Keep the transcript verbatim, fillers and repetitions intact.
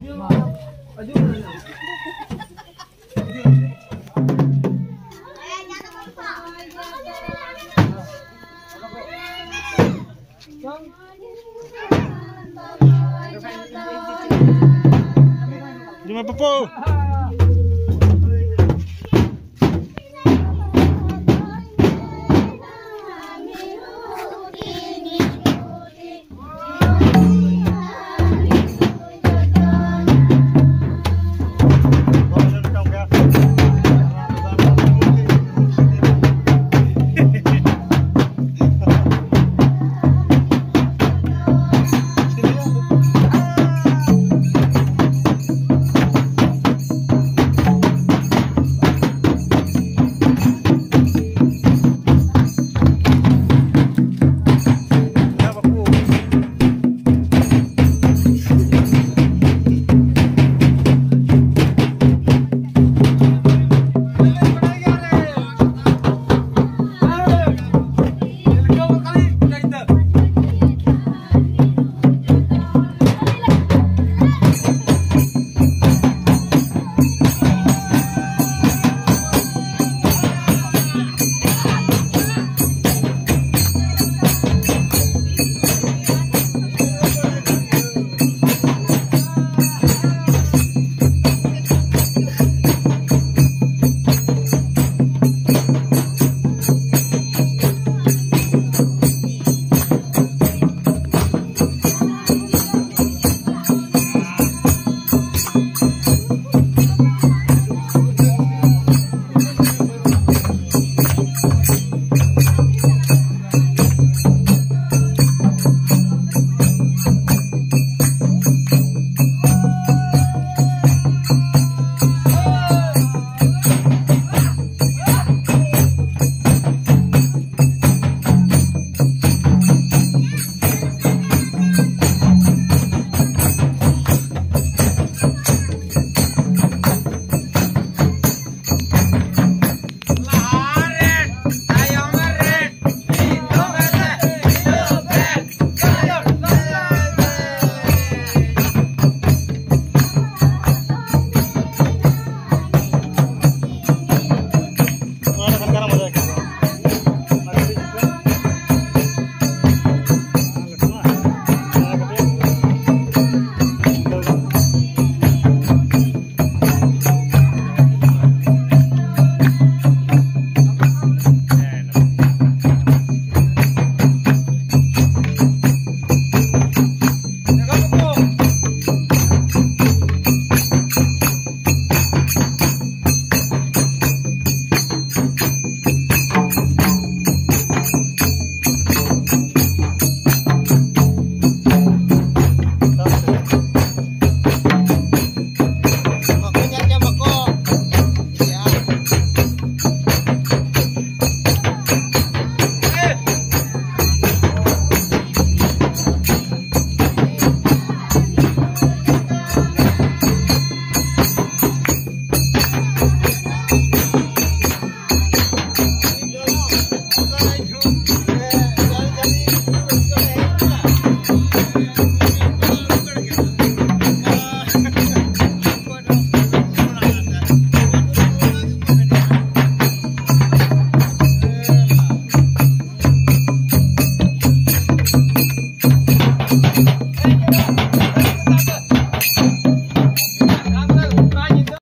Jumpa Popo.